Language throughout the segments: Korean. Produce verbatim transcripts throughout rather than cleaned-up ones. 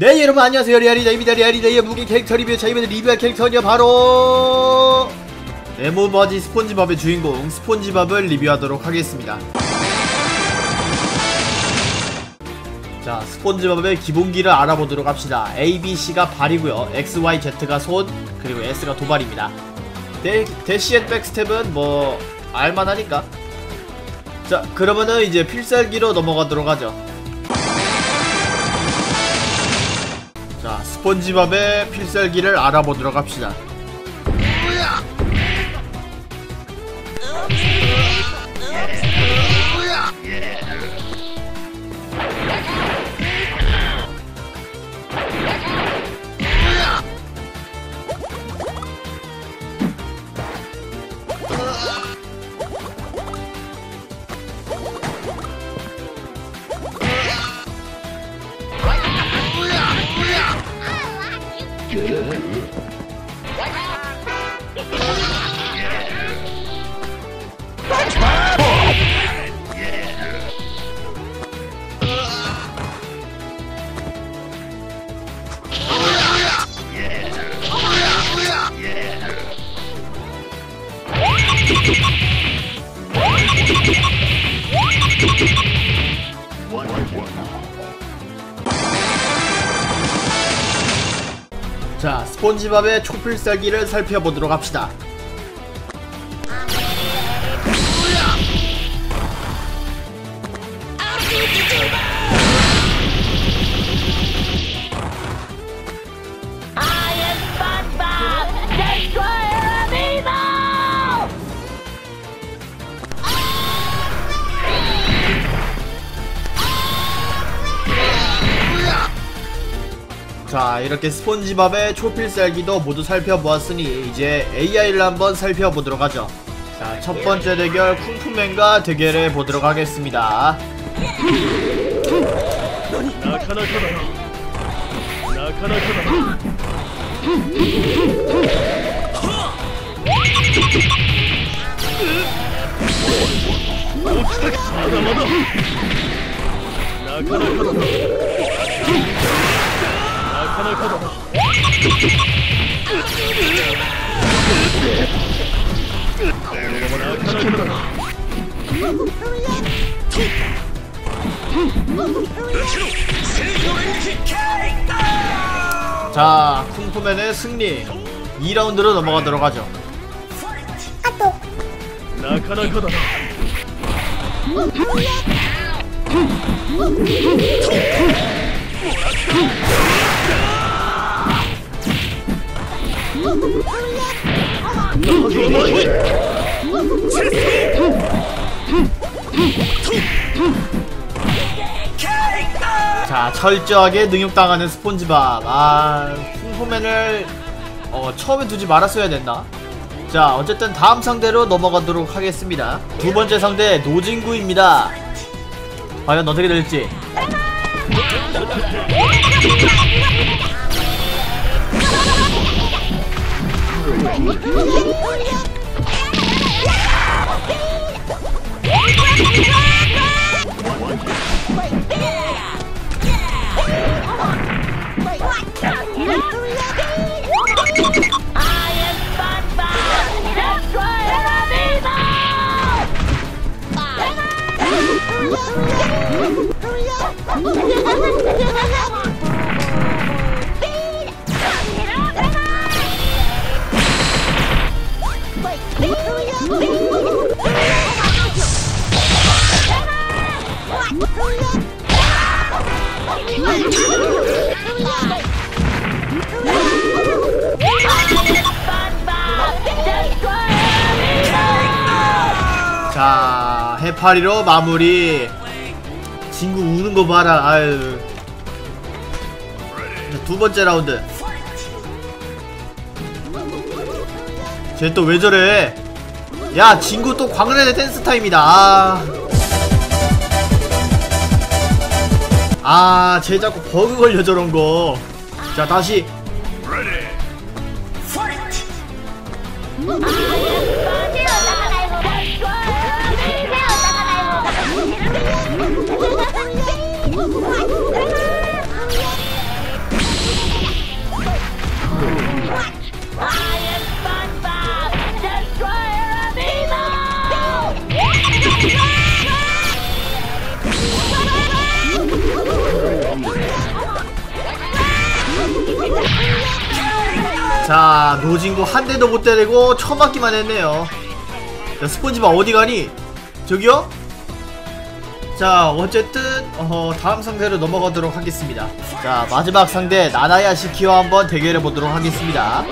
네, 여러분 안녕하세요. 레알이다입니다. 레알이다의 무기 캐릭터 리뷰에 저희는 리뷰할 캐릭터는요, 바로 네모바지 스폰지밥의 주인공 스폰지밥을 리뷰하도록 하겠습니다. 자, 스폰지밥의 기본기를 알아보도록 합시다. 에이 비 씨가 발이고요, 엑스 와이 제트가 손, 그리고 S가 도발입니다. 데, 대시 앤 백스텝은 뭐 알만하니까. 자, 그러면은 이제 필살기로 넘어가도록 하죠. 자, 스폰지밥의 필살기를 알아보도록 합시다. 자, 스폰지밥의 초필살기를 살펴보도록 합시다. 자, 이렇게 스폰지밥의 초필살기도 모두 살펴보았으니 이제 에이 아이를 한번 살펴보도록 하죠. 자, 첫번째 대결 쿵푸맨과 대결해 보도록 하겠습니다. 자, 쿵푸맨의 승리. 이 라운드로 넘어가도록 하죠. 자, 철저하게 능욕당하는 스폰지밥. 아, 쿵푸맨을 어, 처음에 두지 말았어야 됐나? 자, 어쨌든 다음 상대로 넘어가도록 하겠습니다. 두 번째 상대 노진구입니다. 과연 어떻게 될지. 자, 해파리로 마무리. 진구 우는 거 봐라. 아유. 두 번째 라운드. 쟤 또 왜 저래? 야, 진구 또 광란의 댄스 타임이다. 아, 아, 쟤 자꾸 버그 걸려 저런 거. 자, 다시. 자, 노진구 한 대도 못 때리고 처맞기만 했네요. 자, 스폰지밥 어디 가니? 저기요? 자, 어쨌든 어, 다음 상대로 넘어가도록 하겠습니다. 자, 마지막 상대 나나야시키와 한번 대결해 보도록 하겠습니다.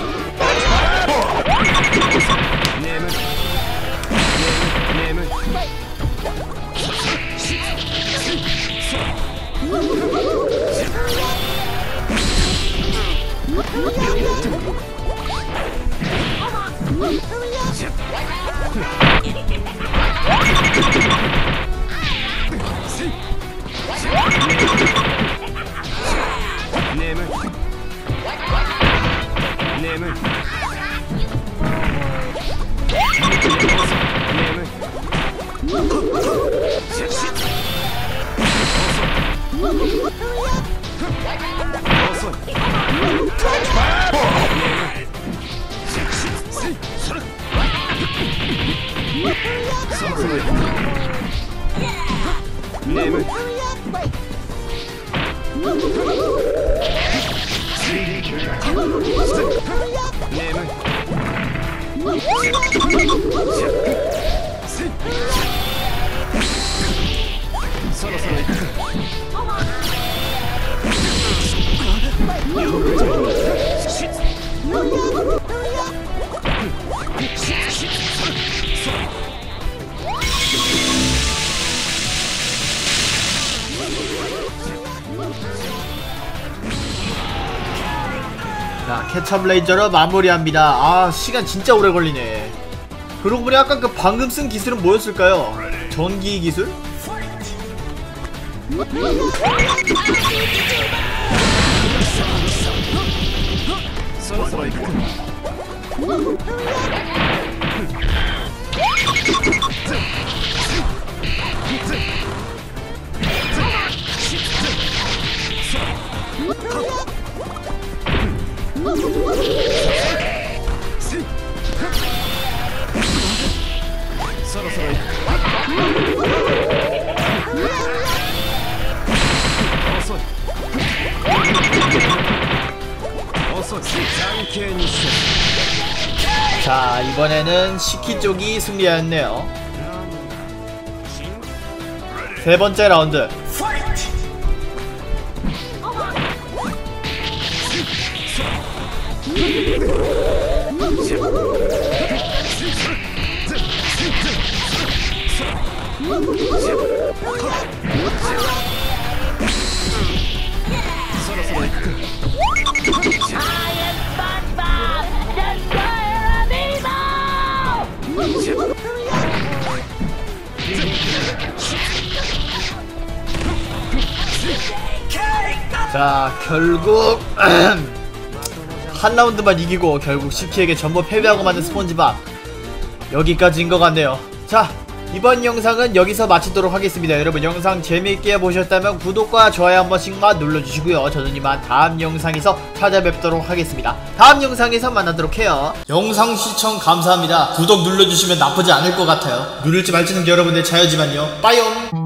자, 캐처블레이저로 마무리합니다. 아, 시간 진짜 오래 걸리네. 그러고 보니 아까 그 방금 쓴 기술은 뭐였을까요? 전기 기술? 자, 이번에는 시키 쪽이 승리하였네요. 세 번째 라운드. 자, 결국 한 라운드만 이기고 결국 시키에게 전부 패배하고 마는 스폰지밥, 여기까지인 것 같네요. 자, 이번 영상은 여기서 마치도록 하겠습니다. 여러분, 영상 재미있게 보셨다면 구독과 좋아요 한 번씩만 눌러주시고요, 저는 이만 다음 영상에서 찾아뵙도록 하겠습니다. 다음 영상에서 만나도록 해요. 영상 시청 감사합니다. 구독 눌러주시면 나쁘지 않을 것 같아요. 누를지 말지는 여러분의 자유지만요. 빠이옴.